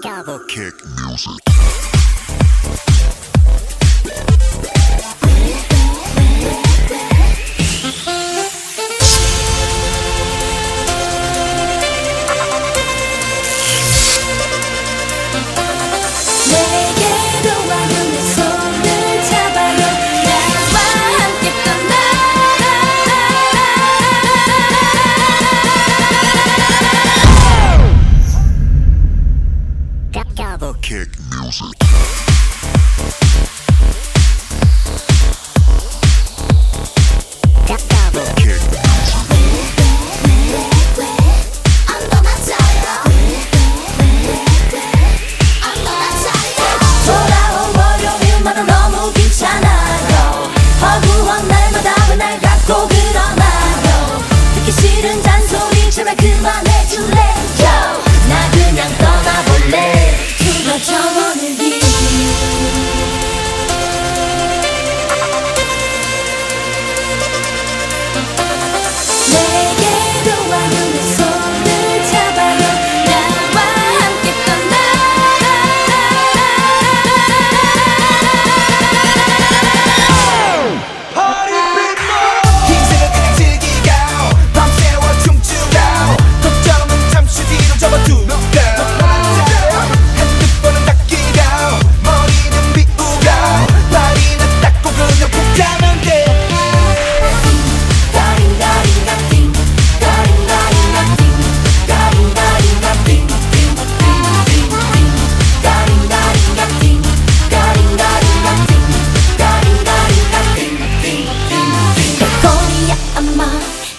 double kick music. Kick music.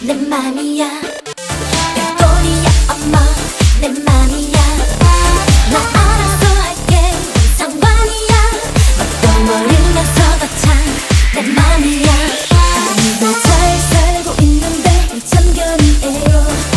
내 맘이야 백골이야 엄마 내 맘이야 나 알아서 할게 상관이야 어떤 모르면서도 참 내 맘이야 아무도 잘 살고 있는데 참 견이에요.